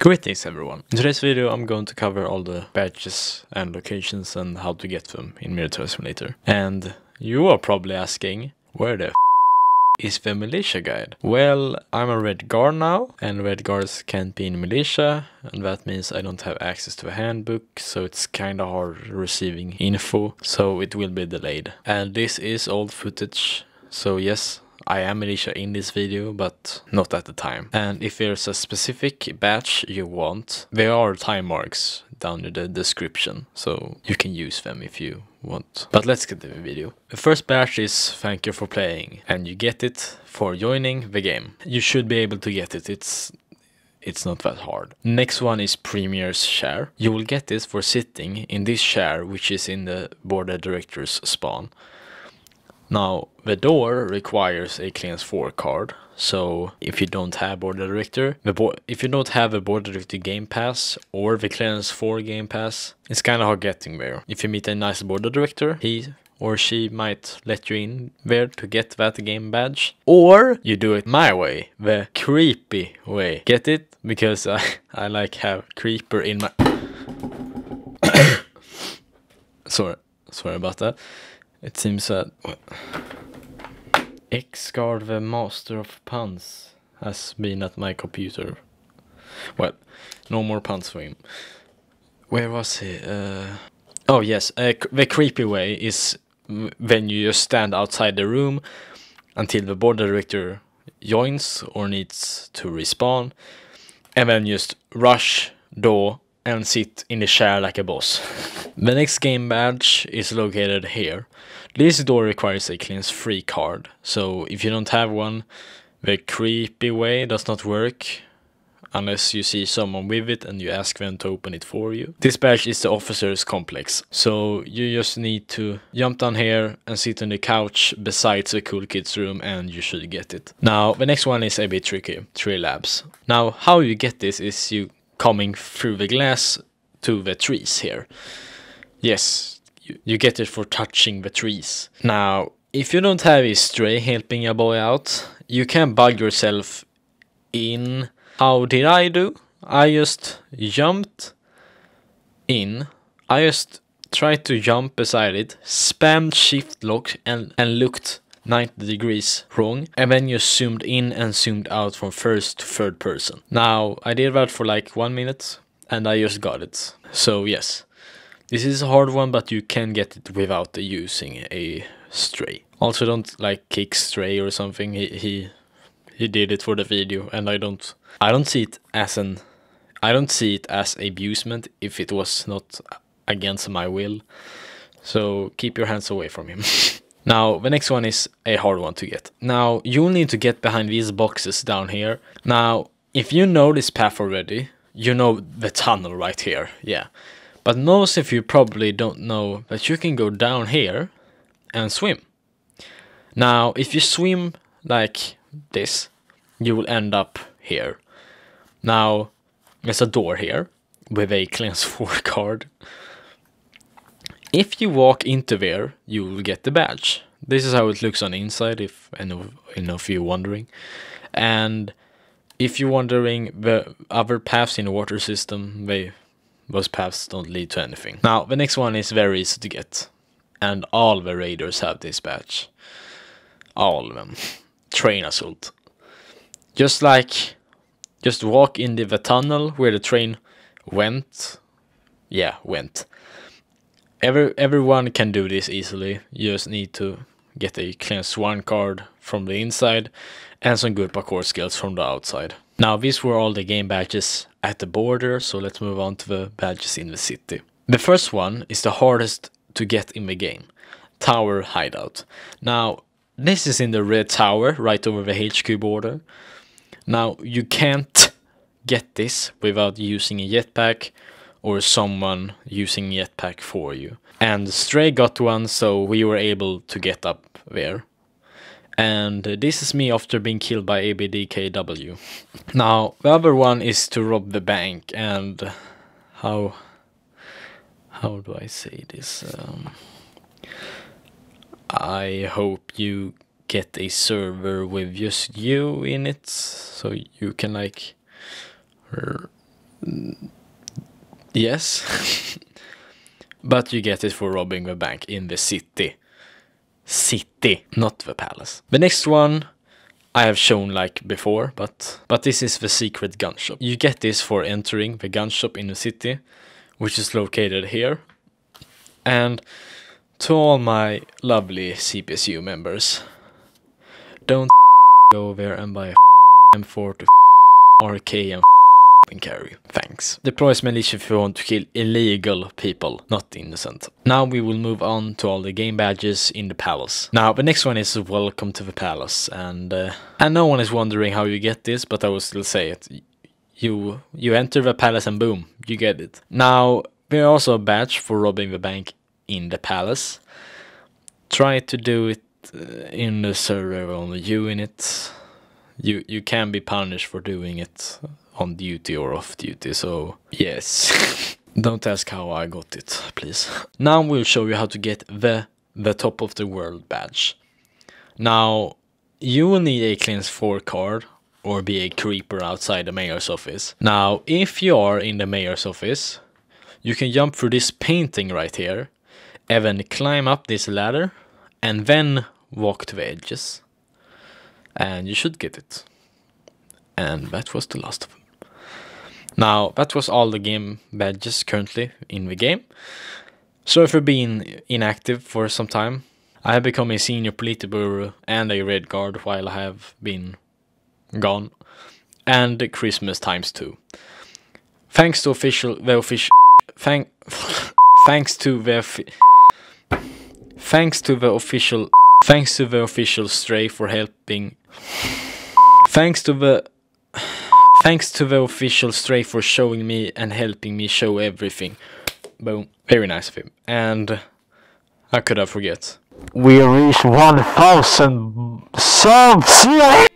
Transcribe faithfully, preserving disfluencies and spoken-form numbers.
Greetings everyone! In today's video I'm going to cover all the badges and locations and how to get them in Military Simulator. And you are probably asking, where the f is the militia guide? Well, I'm a Red Guard now, and Red Guards can't be in militia, and that means I don't have access to a handbook, so it's kinda hard receiving info, so it will be delayed. And this is old footage, so yes, I am Alicia in this video, but not at the time. And if there's a specific badge you want, there are time marks down in the description, so you can use them if you want. But let's get to the video. The first badge is thank you for playing, and you get it for joining the game. You should be able to get it, it's it's not that hard. Next one is Premier's Chair. You will get this for sitting in this chair, which is in the board of directors spawn. Now, the door requires a Cleanse four card, so if you don't have Board of Director, the bo if you don't have a Board of Director Game Pass or the Cleanse four Game Pass, it's kind of hard getting there. If you meet a nice Board of Director, he or she might let you in there to get that game badge. Or you do it my way, the creepy way. Get it? Because I, I like have Creeper in my... sorry, sorry about that. It seems that X Guard, the master of puns, has been at my computer. Well, no more puns for him. Where was he? Uh, oh yes, uh, the creepy way is when you just stand outside the room until the board director joins or needs to respawn, and then just rush door and sit in the chair like a boss. The next game badge is located here. This door requires a Cleanse free card, so if you don't have one, the creepy way does not work unless you see someone with it and you ask them to open it for you. This badge is the Officer's Complex, so you just need to jump down here and sit on the couch besides the cool kids room and you should get it. Now, the next one is a bit tricky, Tree Labs. Now, how you get this is you coming through the glass to the trees here. Yes, you, you get it for touching the trees. Now, if you don't have a Stray helping your boy out, you can bug yourself in. How did I do? I just jumped in. I just tried to jump beside it, spammed shift lock and, and looked ninety degrees wrong, and then you zoomed in and zoomed out from first to third person. Now, I did that for like one minute, and I just got it. So yes. This is a hard one, but you can get it without using a Stray. Also, don't like kick Stray or something. He he he did it for the video, and I don't I don't see it as an I don't see it as abusement if it was not against my will. So keep your hands away from him. Now, the next one is a hard one to get. Now, you'll need to get behind these boxes down here. Now, if you know this path already, you know the tunnel right here. Yeah. But most of you probably don't know that you can go down here and swim. Now, if you swim like this, you will end up here. Now, there's a door here with a Cleanse four card. If you walk into there, you will get the badge. This is how it looks on the inside, if any of you are wondering. And if you're wondering, the other paths in the water system, they... those paths don't lead to anything. Now, the next one is very easy to get. And all the raiders have this badge. All of them. Train Assault. Just like... Just walk into the tunnel where the train went. Yeah, went. Every, everyone can do this easily. You just need to get a Cleanse one card from the inside. And some good parkour skills from the outside. Now, these were all the game badges at the border, so let's move on to the badges in the city. The first one is the hardest to get in the game, Tower Hideout. Now, this is in the red tower, right over the H Q border. Now, you can't get this without using a jetpack or someone using a jetpack for you. And Stray got one, so we were able to get up there. And this is me after being killed by A B D K W. Now, the other one is to rob the bank, and how how do I say this? Um, I hope you get a server with just you in it, so you can like Yes. But you get it for robbing the bank in the city. City, not the palace. The next one I have shown like before, but but this is the secret gun shop. You get this for entering the gun shop in the city, which is located here. And to all my lovely C P S U members, don't go there and buy a M four to R K and and carry. Thanks. Deploy militia if you want to kill illegal people, not innocent. Now we will move on to all the game badges in the palace. Now the next one is welcome to the palace, and uh, and no one is wondering how you get this, but I will still say it. You you enter the palace and boom, you get it. Now there are also a badge for robbing the bank in the palace. Try to do it uh, in the server only you in it. You you can be punished for doing it. On duty or off duty, so yes. Don't ask how I got it, please. Now we'll show you how to get the the top of the world badge. Now you will need a cleanse four card or be a creeper outside the mayor's office. Now if you are in the mayor's office, you can jump through this painting right here, and then climb up this ladder and then walk to the edges. And you should get it. And that was the last of them. Now, that was all the game badges currently in the game. So if you've been inactive for some time, I have become a senior political and a red guard while I have been gone. And Christmas times too. Thanks to official... the official... Thank, thanks to the... Thanks to the official... Thanks to the official Stray for helping... Thanks to the... Thanks to the official Stray for showing me and helping me show everything. Boom. Very nice of him. And how could I forget? We reached one thousand subs!